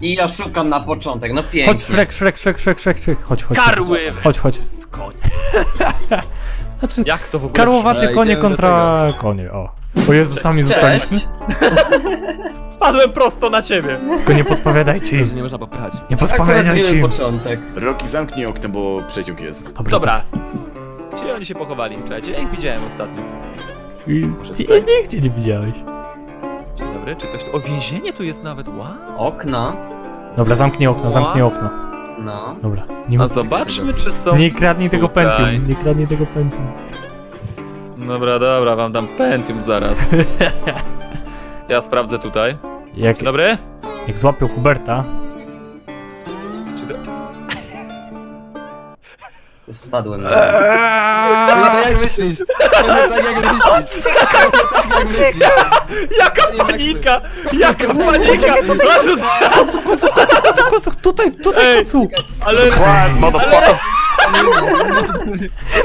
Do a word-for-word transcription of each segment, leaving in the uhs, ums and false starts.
I ja szukam na początek, no pięknie. Chodź Shrek, Shrek, Shrek, Shrek, Shrek, Shrek. Chodź, chodź, Karły! Chodź, chodź. Z konie. Znaczy, jak to w ogóle? Karłowaty konie kontra konie, o. O Jezu, sami zostaliśmy. Spadłem prosto na ciebie. Tylko nie podpowiadajcie im. Nie można popychać. Nie podpowiadajcie im. Początek. Rocky, zamknij okno, bo przeciąg jest. Dobra. Dobra. Gdzie oni się pochowali? Czekajcie, ja ich widziałem ostatnio. I nigdzie nie widziałeś. Dzień dobry, czy coś tu... O, więzienie tu jest nawet, wow. Okna. Dobra, zamknij okno, wow. zamknij okno. No. Dobra. Nie A zobaczmy, czy są... Nie kradnij tutaj. tego Pentium, nie kradnij tego Pentium. Dobra, dobra, wam dam Pentium zaraz. Ja sprawdzę tutaj. Jak... Dzień dobry? Jak złapią Huberta... Spadłem na Ale tak jak myślisz? Ale tak jak myślisz? Ucieka! Jaka panika! Jaka panika! Kucuk, kucuk, kucuk, kucuk, tutaj, tutaj kucuk! Ale...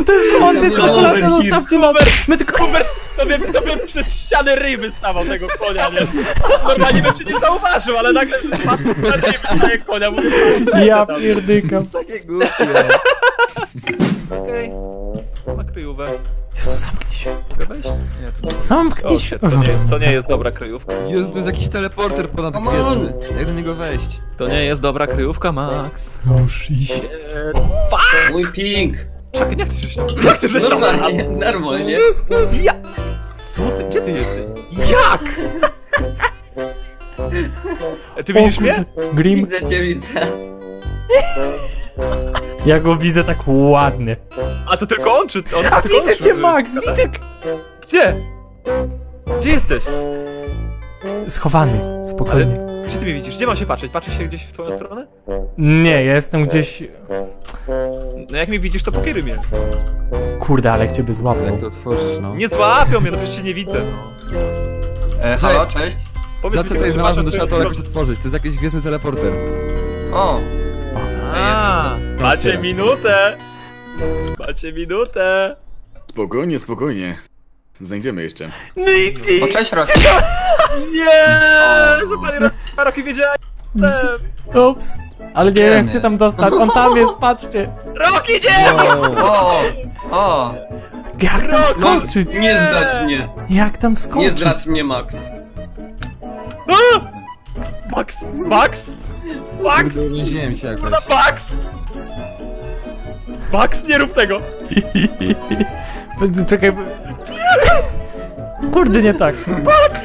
To jest on, to jest kalkulacja, zostawcie nas! My tylko... Hubert, tobie, tobie przez ścianę ryby stawał tego konia, nie? Normalnie bym cię nie zauważył, ale nagle... Ryby konia, bo... Ja pierdykam. Takie głupie. Okej, okay. Ma kryjówę. Jezu, zamknij się. Mogę wejść? Nie, to... Zamknij o, się! To nie, jest, to nie jest dobra kryjówka. Jezu, tu jest jakiś teleporter ponad gwiezdny. Jak do niego wejść? To nie jest dobra kryjówka, Max. Oh shit. Fuck! Mój ping! Czekaj, jak ty żeś tam? Jak ty żeś tam? Normalnie, normalnie. Ja... Co ty? Gdzie ty jesteś? Jak? Ty widzisz o, mnie? Grim. Widzę cię, widzę. Ja go widzę tak ładnie. A to tylko on, czy on? A tylko widzę on, cię, Max, widzę... Tak? Gdzie? Gdzie jesteś? Schowany, spokojnie. Ale gdzie ty mnie widzisz? Gdzie mam się patrzeć? Patrzysz się gdzieś w twoją stronę? Nie, ja jestem gdzieś... No jak mnie widzisz, to pokieruj mnie. Kurde, ale jak ciebie złapią. Jak to otworzysz, no. Nie złapią mnie, no przecież cię nie widzę. E, halo, cześć. Za co tutaj znalazłem do światła jakoś otworzyć? To jest jakiś gwiezdny teleporter. O! A, macie minutę! Macie minutę! Spokojnie, spokojnie. Znajdziemy jeszcze. Nigdy! O, cześć, Rocky! Nie! Zobacz, Rocky wiedziałem! Ups! Ale nie wiem, jak się tam dostać. On tam jest, patrzcie! Rocky, nie! O! O! Jak tam skoczyć? Nie zdradź mnie! Jak tam skoczyć? Nie zdradź mnie, Max! Max! Max! Bugs! Bugs! Bugs, nie rób tego! Czekaj... Kurde, nie tak! Bugs!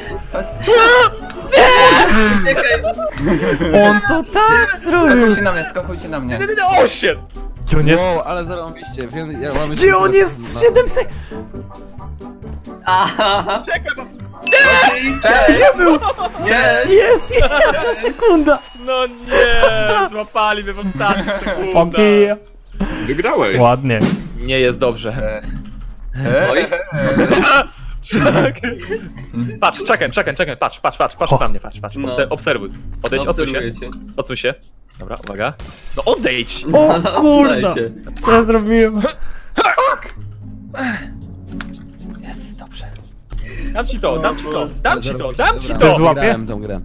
On to tak zrobił! Skakujcie na mnie, skakujcie na mnie! O shit! Gdzie on jest? Wow, ale zarąbiście, wiem, ja mamy... Gdzie on jest? siedem sekund! Aha! Czekaj, nie! Cześć. Gdzie był? Cześć. Jest! Jedna sekunda! No nie! Złapali mnie w ostatnim sekundach! Wygrałeś! Ładnie. Nie jest dobrze. E. Oj! E. Patrz, czekaj, czekaj, czekaj, patrz, patrz, patrz, patrz na mnie, patrz, patrz, no. obserwuj. Odejdź, odsuń się, odsuń się. Dobra, uwaga. No odejdź! O kurda! Co ja zrobiłem? Jest, dobrze. Dam ci to, dam ci to, dam ci to, dam ci to! Złapałem tą grę.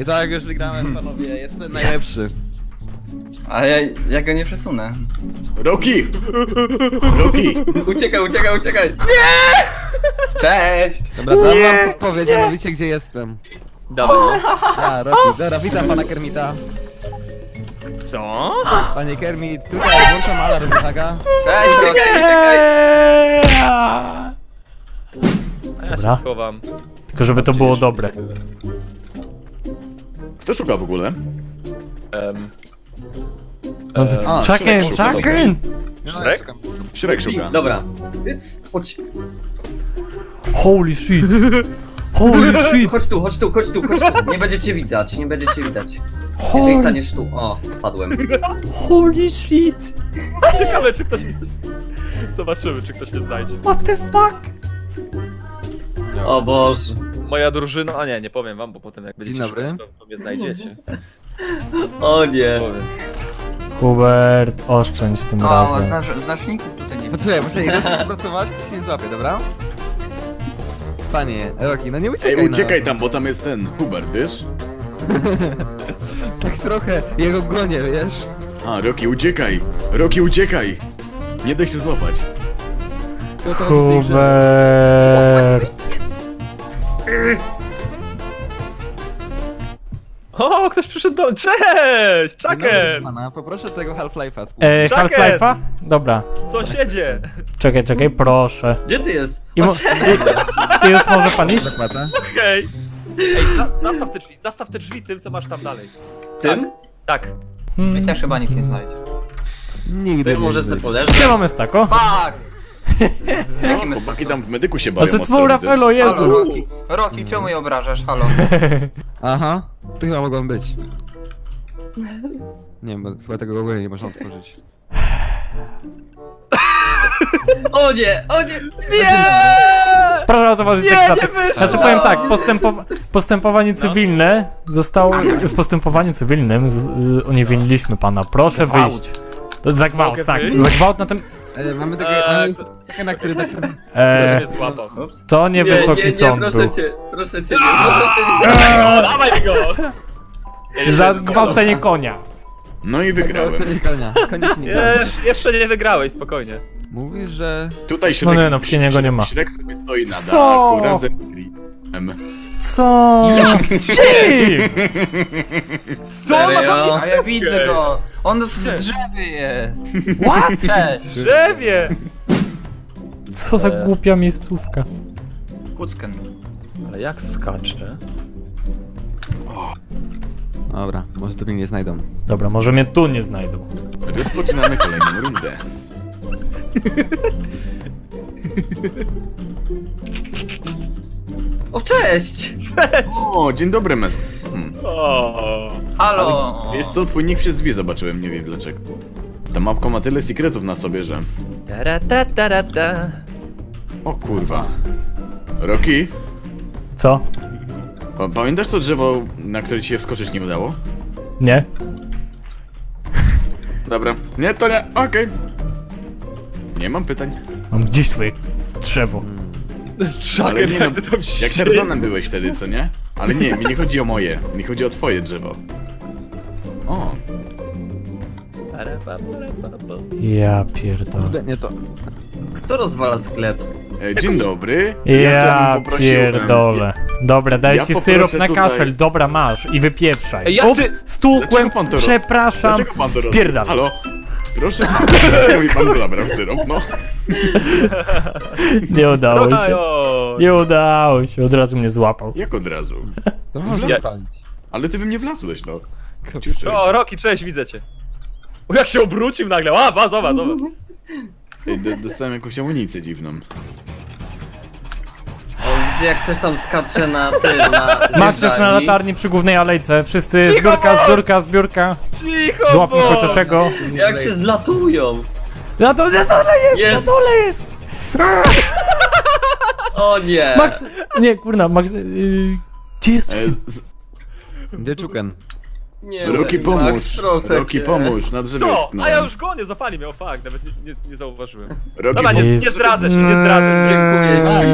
I tak już wygrałem, panowie, jestem najlepszy. A ja, ja go nie przesunę. Rocky! Rocky! Uciekaj, uciekaj, uciekaj! Nie! Cześć! Dobra, dam wam podpowiedź, mianowicie gdzie jestem. Dobra. A, Rocky, dobra, witam pana Kermita. Co? Panie Kermit, tutaj włączam alarm, uwaga. Cześć, uciekaj, uciekaj! Ja się schowam. Tylko żeby to było dobre. Kto szuka w ogóle? Um, no, e, Chicken, Chicken! Shrek? Shrek szuka. Dobra. Chodź. Holy shit. Holy shit. Chodź tu, chodź tu, chodź tu, chodź tu. Nie będziecie widać, nie będziecie widać. Holy... Jeżeli staniesz tu. O, spadłem. Holy shit. Ciekawe, czy ktoś... Zobaczymy, czy ktoś mnie znajdzie. What the fuck? O Boże. Moja drużyna... A nie, nie powiem wam, bo potem jak będziecie szukać, to, to mnie znajdziecie. O nie. Hubert, oszczędź tym o, razem. O, znasz, znaczników tutaj nie... Poczekaj, poczekaj, jak się pracować, to się nie złapie, dobra? Panie, Rocky, no nie uciekaj. Ej, uciekaj tam, bo tam jest ten Hubert, wiesz? Tak trochę, jego gonię, wiesz? A, Rocky, uciekaj! Rocky, uciekaj! Nie daj się złapać. To to Hubert! O, ktoś przyszedł do... Cześć! Chucken! Poproszę tego Half-Life'a. Eee, Half-Life'a? Dobra. Co się dzieje? Czekaj, czekaj, proszę. Gdzie ty jest? I o, ty jest, może pan iść? Okej. Ej, za, zastaw te drzwi, zastaw te drzwi tym, co masz tam dalej. Tym? Tak. tak. Hmm. Mnie też chyba nikt nie znajdzie. Nigdy ty nie może sobie poleżeć. Gdzie mamy stako? Fuck! No, chłopaki tam w medyku się bawią. A co twój Raffello, Jezu! Rocky, Rocky, czemu je obrażasz, halo? Aha, to chyba mogą być. Nie wiem, bo chyba tego w ogóle nie można otworzyć. O nie, o nie! Nie! Proszę towarzyszyć tak na Znaczy powiem tak, postępowa postępowanie cywilne zostało... W postępowaniu cywilnym uniewinniliśmy pana. Proszę wyjść. Za gwałt, tak. Za gwałt na tym... E, mamy takie, eee, takie na które tak... Eee, to nie wysoki nie, sąd. Nie, proszę cię, proszę cię, proszę cię. Dawaj go! Za gwałcenie konia. No i wygrałem. Gwałcenie konia. Jesz, jeszcze nie wygrałeś, spokojnie. Mówisz, że... Tutaj Shrek, no nie, no, w kinie go nie ma. Shrek sobie stoi na dachu razem z Grimem. Co? Jak Co on ma za A ja widzę go! On w drzewie jest! What? W drzewie! Co za głupia miejscówka. Kuckan. Ale jak skacze? Dobra, może tu mnie nie znajdą. Dobra, może mnie tu nie znajdą. Rozpoczynamy kolejną rundę. O, cześć! Cześć! O, dzień dobry, Max. Hmm. O, halo! Ale, wiesz co, twój nick się zwi zobaczyłem, nie wiem dlaczego. Ta mapka ma tyle sekretów na sobie, że... Ta ta ta ta. O kurwa. Rocky? Co? Pa pamiętasz to drzewo, na które ci się wskoczyć nie udało? Nie. Dobra. Nie, to nie, okej. Okay. Nie mam pytań. Mam gdzieś twoje drzewo. Hmm. Czekaj, ale nie, jak ty tam jak Tarzanem byłeś wtedy, co nie? Ale nie, mi nie chodzi o moje, mi chodzi o twoje drzewo. O. Ja pierdolę. Nie to. Kto rozwala sklep? E, dzień dobry. Ja, ja poprosił, pierdolę. Em, dobra, daję ja ci syrop na kaszel, tutaj... dobra masz i wypieprzaj. Ej, ja Ups, ty... stukłem, to... przepraszam, spierdam. Halo? Proszę, mój pan zabrał syrop, no. Nie udało no się. Nie udało się, od razu mnie złapał. Jak od razu? To można ja... Ale ty we mnie wlazłeś, no. Ciuszej. O, Rocky, cześć, widzę cię. O, jak się obrócił nagle, a, ba, zobacz, zobacz. Dostałem jakąś amunicję dziwną. O, widzę jak coś tam skacze na tym, na... Max jest na latarni przy głównej alejce, wszyscy cicho, zbiórka, zbiórka, zbiórka. Cicho, złapmy chociażego. Jak się zlatują. Na dole, na dole jest, yes. na dole jest! O nie! Max, nie, kurna, Max, yy, gdzie jest Chicken? Gdzie Chicken? Nie, Rocky pomóż, Rocky pomóż, na drzewie. Co? No. A ja już go nie zapali miał, oh, fuck, nawet nie, nie, nie zauważyłem. Rocky Dobra, nie, nie zdradzę się, nie zdradzę się, dziękuję ci.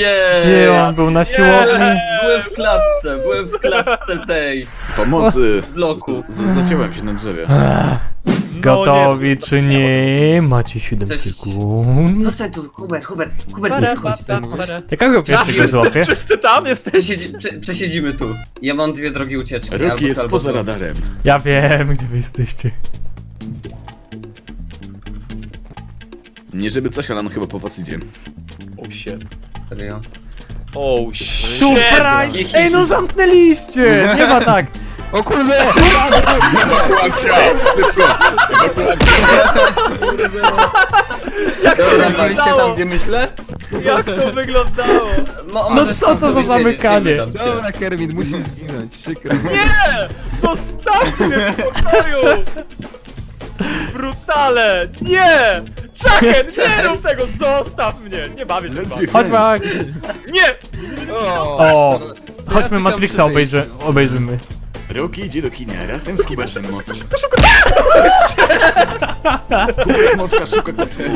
Yeah. Gdzie on był, na siłowni? Yeah. Byłem w klatce, byłem w klatce tej... Pomocy! ...bloku. Zaciąłem się na drzewie. Gotowi no, czy nie? Macie siedem Cześć. sekund. Zostań tu, Hubert, Hubert, Hubert, nie wchodź. Jakiego pierwszego złapie? Wszyscy tam jesteście. Przesiedzimy tu. Ja mam dwie drogi ucieczki. Rocky jest albo poza radarem. Ja wiem, gdzie wy jesteście. Nie żeby coś, ale on chyba po was idzie. Oh shit. Serio? Oh shit. Surprise! Ej no zamknęliście! Nie ma tak. O kurde! Jak to wyglądało? Tam, gdzie myślę? Jak to wyglądało? No, no co to za zamykanie? Dobra, Kermit, musisz zginąć, przykro. Nie! Zostawcie mnie w pokoju! Brutale! Nie! Czekaj, nie rób tego! Zostaw mnie! Nie bawię się wam. Chodź, Max! Nie! O! Chodźmy Matrixa obejrzy, obejrzymy. Rocky idzie do kinia razem z Kibasem. Hubert Moszka szuka kocem.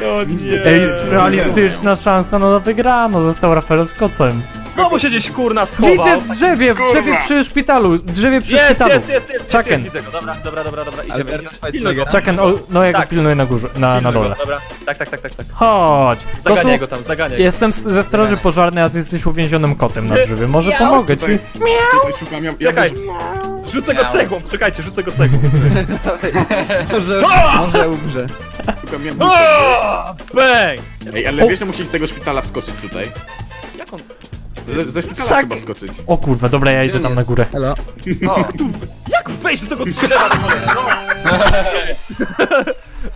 No nie. Ej, jest realistyczna szansa, no na wygrano. Został Raffello z kocem. Znowu się gdzieś kurna schował. Widzę w drzewie, w drzewie przy szpitalu, drzewie przy jest, szpitalu. Jest, jest, jest, jest, jest, widzę go. Dobra, dobra, dobra, dobra, idziemy. Chicken, o, no ja go tak pilnuję na górze, na, na dole. Go, dobra. Tak, tak, tak, tak, tak. Chodź. Zaganiaj go tam, zaganiaj. Jestem ze straży pożarnej, a ty jesteś uwięzionym kotem na drzewie, może miał, pomogę ci. Tutaj, tutaj szukam, ja, czekaj. Rzucę go cegłą, czekajcie, rzucę go cegłą. Może, może umrze. Szukam ja bang! Ej, ale wiesz, że musisz z tego szpitala wskoczyć tutaj. Jak on? Ze, ze szpitala Sak. Chyba skoczyć. O kurwa, dobra, ja idę tam jest? Na górę. Hello. O. Jak wejść do tego drzewa?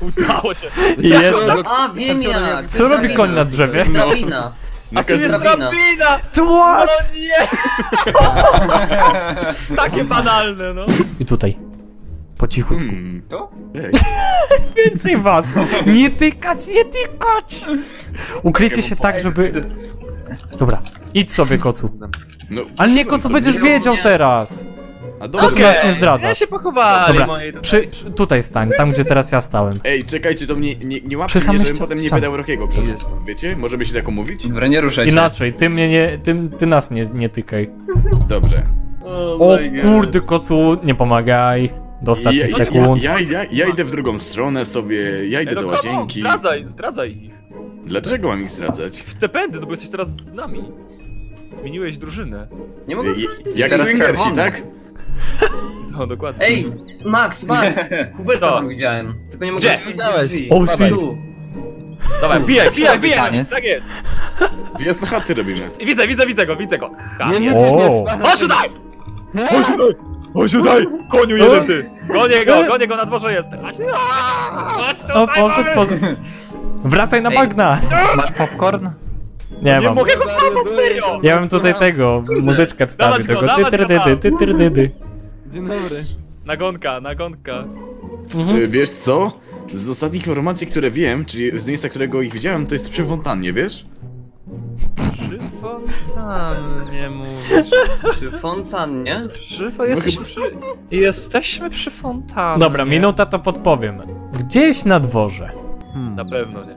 Udało się. Jedna... A, wiem jak. Co robi koń na drzewie? No. A to jest drabina! What? No nie! Takie banalne, no. I tutaj. Po cichutku. Hmm, to? Więcej was! Nie tykać, nie tykać! Ukryjcie się tak, żeby... Dobra, idź sobie, kocu. No, ale nie, kocu, będziesz wiedział teraz! A dobra, okay. Nas nie zdradza. Ja się pochowałem. Dobra, przy, przy, tutaj stań, tam gdzie teraz ja stałem. Ej, czekajcie, to mnie nie, nie łapcie mnie, żebym potem nie wydał Rockiego przez to. Wiecie? Możemy się tak umówić? Dobra, nie ruszaj się. Inaczej, ty mnie nie, ty, ty nas nie, nie tykaj. Dobrze. Oh o kurde, kocu, nie pomagaj. Do ostatnich ja, sekund. Ja, ja, ja, ja idę w drugą stronę sobie, ja idę do łazienki. Zdradzaj, zdradzaj ich. Dlaczego mam ich zdradzać? W te pędy, no bo jesteś teraz z nami. Zmieniłeś drużynę. Nie mogę zdradzić. Jak swingersi, tak? No, dokładnie. Ej, Max, Max! Huberta tam widziałem. Tylko nie mogę gdzie? O, tu. Dawaj, bijaj, bijaj, bijaj! Tak jest! Wjazd na chaty robimy. Widzę, widzę, widzę go, widzę go! Nie, nie, nie! Chodź tutaj! Chodź tutaj! Chodź tutaj! Koniu jeden ty! Gonię go, gonię go, na dworze jestem! Chodź tutaj, mamy! Wracaj na bagna! Masz popcorn? Nie, nie mam. Mogę go złapać, serio! Ja mam tutaj tego, muzyczkę wstawię tego. Ty tyrdydy, ty tyrdydy. Dzień dobry. Nagonka, nagonka. Mhm. Wiesz co? Z ostatnich informacji, które wiem, czyli z miejsca, którego ich widziałem, to jest przy fontannie, wiesz? Przy fontannie mówisz. Przy fontannie? Przy, jesteśmy przy... Jesteśmy przy fontannie. Dobra, minuta to podpowiem. Gdzieś na dworze. Hmm. Na pewno nie.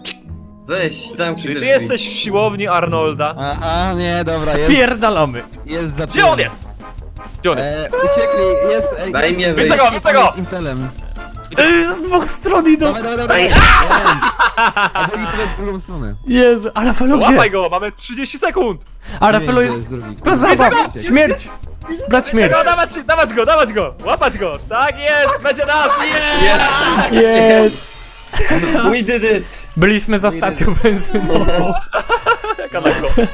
Weź, zamknij drzwi. Ty jesteś w siłowni Arnolda. A, a nie, dobra, jest. Spierdalamy. Jest za. Gdzie on jest? Gdzie on jest? Eee, uciekli, jest... Ej, daj mnie wyjść. Widzę go, widzę go! Z dwóch stron idą. Dawaj, dawaj, dawaj. A drugi powiedz w drugą stronę. Jezu, a Raffello gdzie? Łapaj go, mamy trzydzieści sekund. A Raffello jest... Bez zabaw, śmierć. Brać śmierć. Dawać, dawać go, dawać go. Łapać go. Tak jest, będzie nasz. Jest. Jest. We did it! Byliśmy za stacją benzynową. Jaka lako.